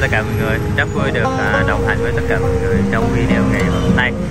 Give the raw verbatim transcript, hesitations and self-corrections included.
tất cả mọi người. Rất vui được đồng hành với tất cả mọi người trong video